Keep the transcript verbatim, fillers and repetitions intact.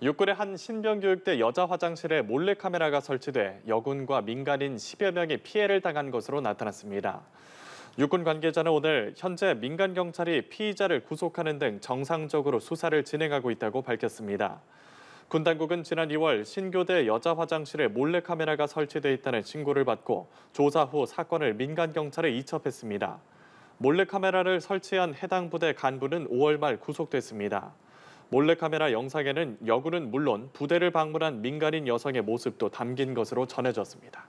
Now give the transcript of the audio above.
육군의 한 신병교육대 여자 화장실에 몰래카메라가 설치돼 여군과 민간인 십여 명이 피해를 당한 것으로 나타났습니다. 육군 관계자는 오늘 현재 민간 경찰이 피의자를 구속하는 등 정상적으로 수사를 진행하고 있다고 밝혔습니다. 군 당국은 지난 이월 신교대 여자 화장실에 몰래카메라가 설치돼 있다는 신고를 받고 조사 후 사건을 민간 경찰에 이첩했습니다. 몰래카메라를 설치한 해당 부대 간부는 오월 말 구속됐습니다. 몰래카메라 영상에는 여군은 물론 부대를 방문한 민간인 여성의 모습도 담긴 것으로 전해졌습니다.